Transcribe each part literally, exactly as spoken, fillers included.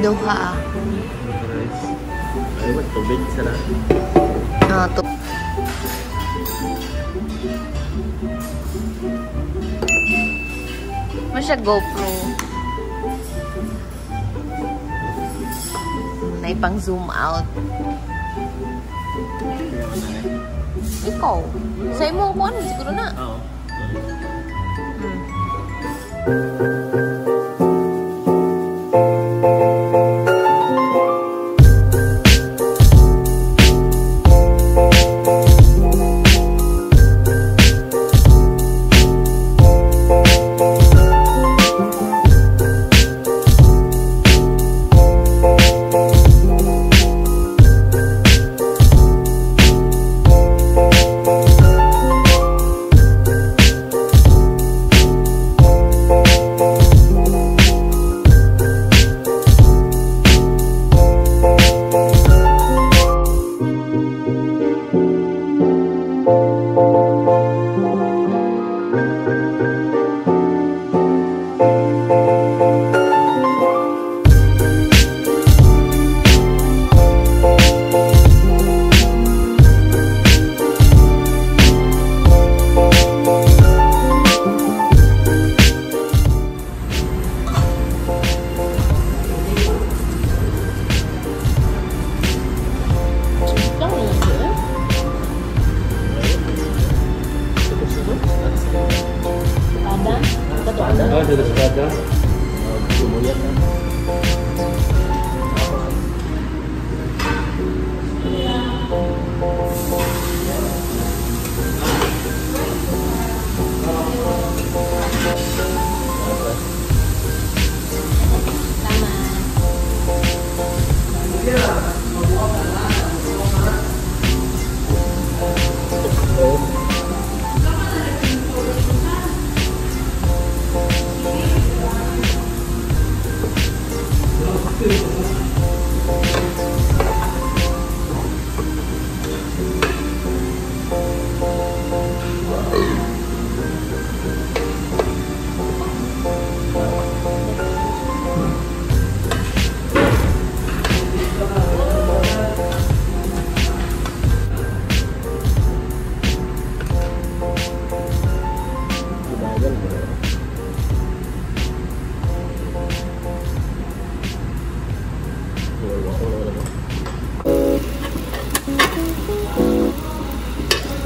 Doha. Ay, wag tubig sa lahat. Ah, tubig. Ano siya, GoPro? Naipang zoom out. Ikaw? Sa'yo mo ako ano, siguro na. Oo.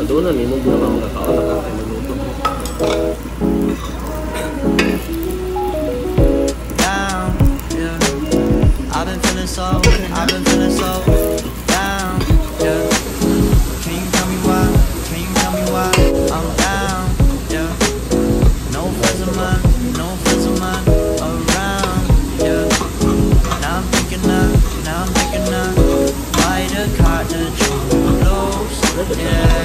Doon na, limog na mga tao na kakain ng luto. Down, yeah. I've been feeling so, I've been feeling so down, yeah. Can you tell me why, can you tell me why I'm down, yeah. No friends of mine, no friends of mine around, yeah. Now I'm thinking up, now I'm thinking up why the car to jump blows, yeah. I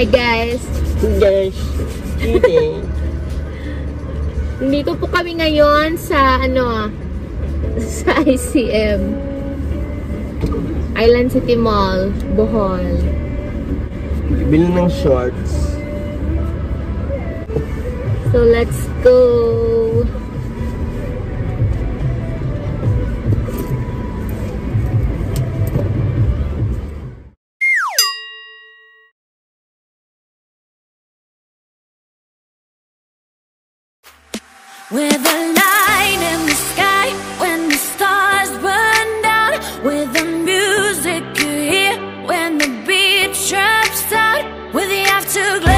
Hi guys! Hi guys! Dito po kami ngayon sa ano, sa I C M. Island City Mall, Bohol. Bili ng shorts. So let's go! With a light in the sky, when the stars burn down, with the music you hear, when the beat drops out, with the afterglow.